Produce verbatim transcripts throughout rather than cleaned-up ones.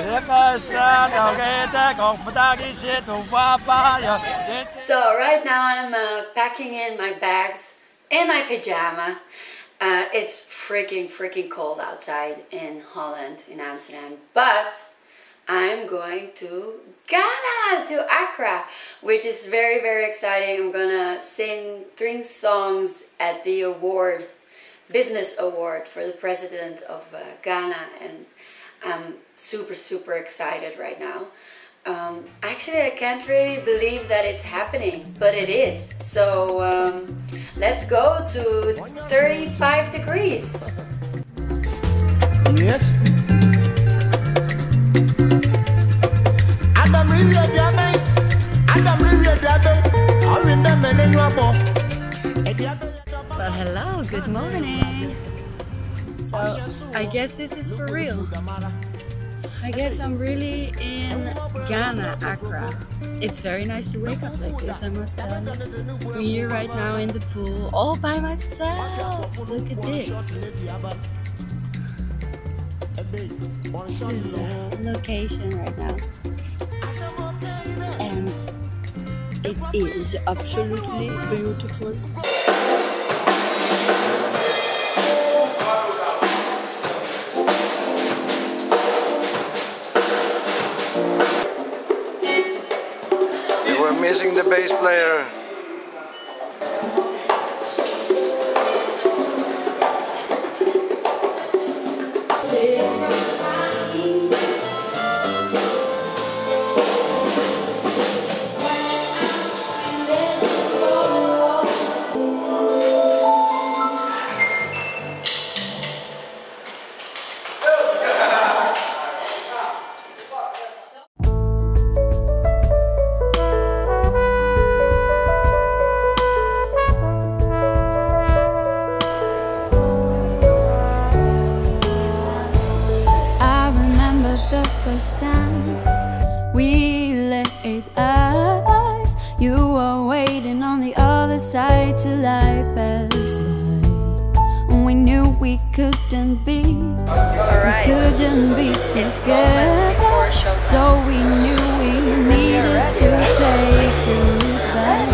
So right now I'm uh, packing in my bags in my pajama. Uh, it's freaking freaking cold outside in Holland, in Amsterdam, but I'm going to Ghana, to Accra, which is very very exciting. I'm gonna sing three songs at the award, business award for the president of uh, Ghana, and I'm super super excited right now. Um, actually, I can't really believe that it's happening, but it is. So um, let's go to thirty-five degrees. Yes. Well, hello, good morning. So I guess this is for real. I guess I'm really in Ghana, Accra. It's very nice to wake up like this, I must tell you. I'm here right now in the pool, all by myself. Look at this. This is the location right now. And it is absolutely beautiful. Missing the bass player. We laid eyes, you were waiting on the other side to lie past night. We knew we couldn't be, right. we couldn't be together, so we knew we needed to say goodbye.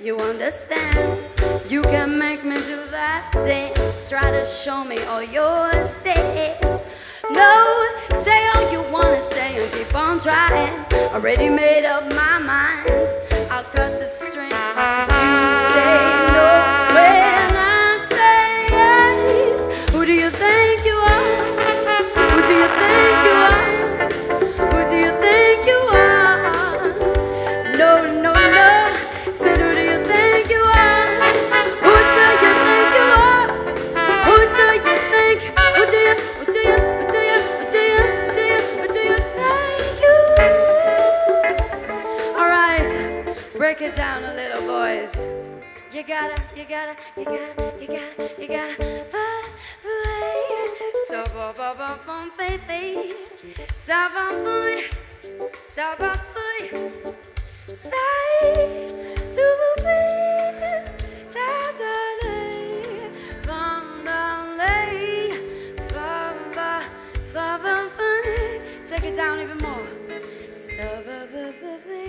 You understand, you can make me do that dance. Try to show me all your mistakes. No, say all you wanna say and keep on trying. Already made up my mind, I'll cut the string. So you say no when I say yes. Who do you think you are? Who do you think you are? Who do you think you are? No, no, no, say no. Break it down a little, boys. You gotta, you gotta, you gotta, you gotta, you gotta play. So ba ba ba bum baby, sa ba boy, sa ba boy, say to be daddy, bum bum lay, bum ba, ba bum bum. Take it down even more. Sa ba ba baby.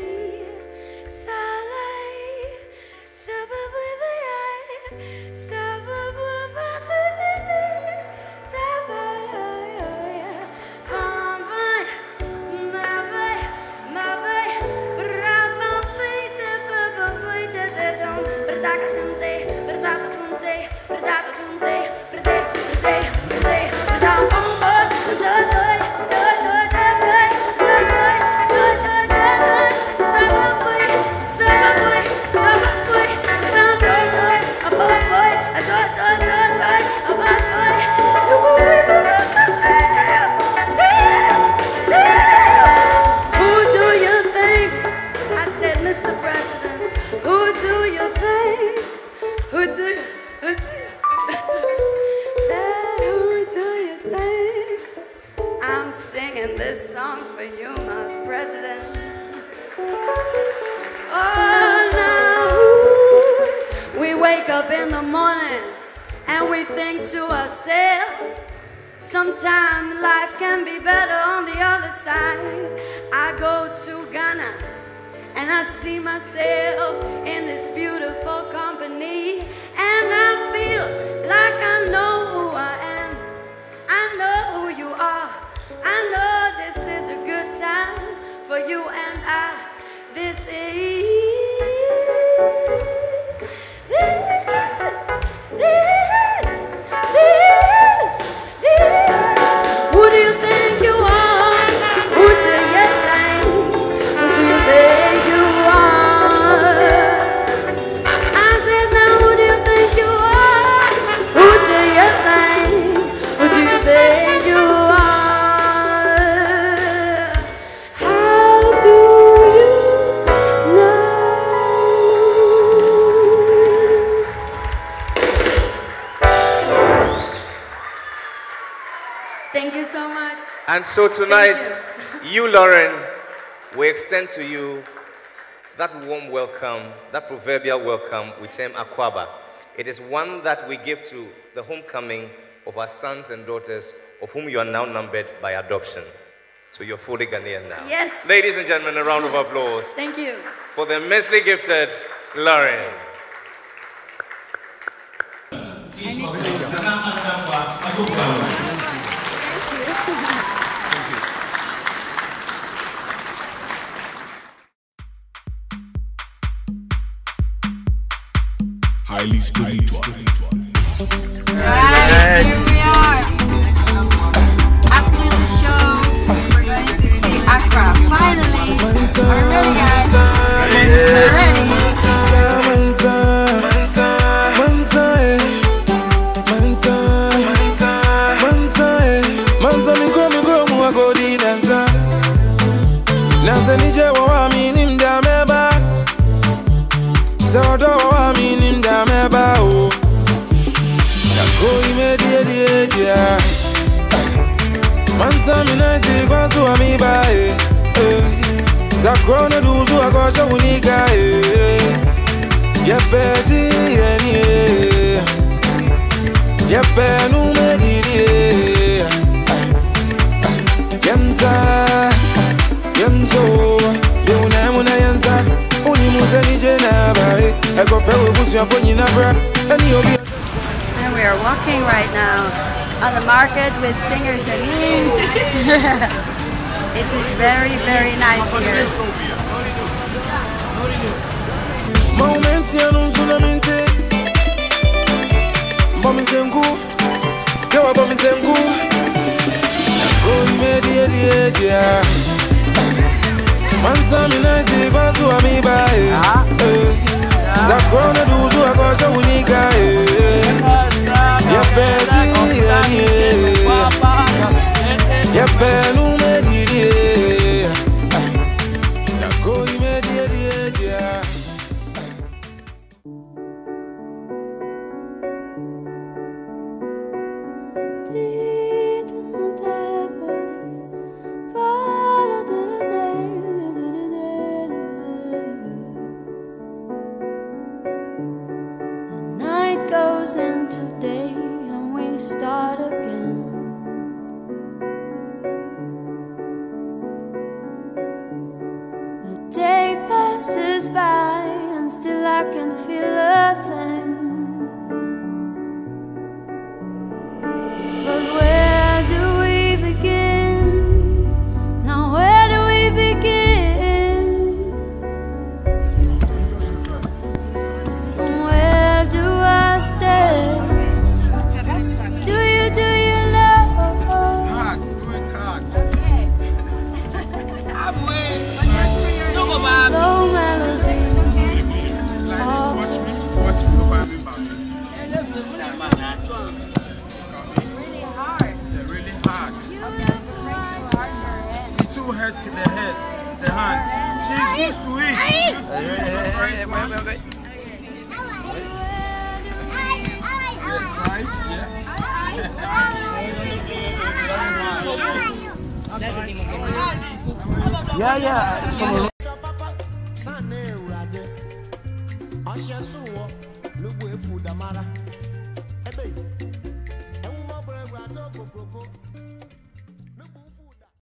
Boy, I up in the morning and we think to ourselves, sometimes life can be better on the other side. I go to Ghana and I see myself in this beautiful company, and I feel like I know who I am. I know who you are. I know this is a good time for you and I. This is this this. And so tonight, you. you, Lorrèn, we extend to you that warm welcome, that proverbial welcome we term akwaba. It is one that we give to the homecoming of our sons and daughters, of whom you are now numbered by adoption. So you're fully Ghanaian now. Yes. Ladies and gentlemen, a round of applause. Thank you. For the immensely gifted Lorrèn. Highly spiritual. Right, here we are. After the show, we're going to see Accra. Finally, our really guys are ready. Zakrona duzu akosha unika eh Yepezi eni eh Yepenu mediri eh Yemza Yemzo Yeuna muna yenza Unimuze nije naba eh Ekofewe busu ya fonyi nabra Eni obi. And we are walking right now on the market with singer Janine. It is very, very nice here. Uh-huh. Yeah, yeah. Look where food amara. Hey, baby. And we more brave, we are talking broco.